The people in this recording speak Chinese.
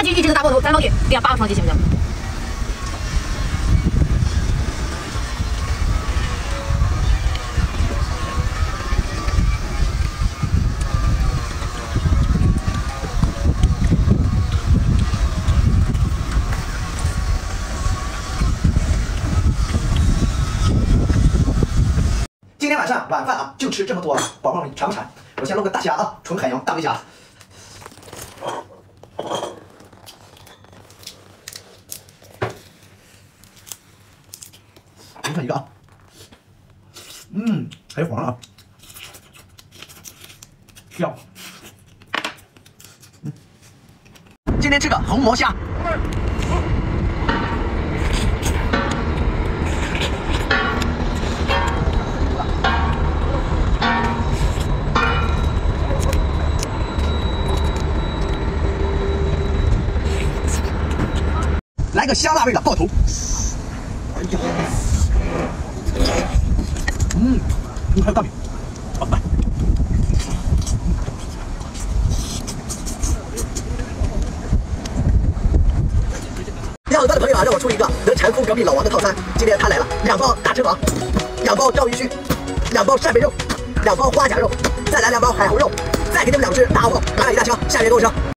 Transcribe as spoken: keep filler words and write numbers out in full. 八局一直能打破头，三方局这样八个双击行不行？今天晚上晚饭啊，就吃这么多了，宝宝你馋不馋？我先弄个大虾啊，纯海洋大肥虾。 评判一个啊，嗯，还有黄了啊，要，嗯，今天这个红魔虾，来个香辣味的爆头，哎呀！ 嗯，嗯，还有大饼，好来。要有饭的朋友啊，让我出一个能馋哭隔壁老王的套餐。今天他来了，两包大翅膀，两包章鱼须，两包扇贝肉，两包花甲肉，再来两包海虹肉，再给你们两只大红包，满满一大箱。下面跟我说。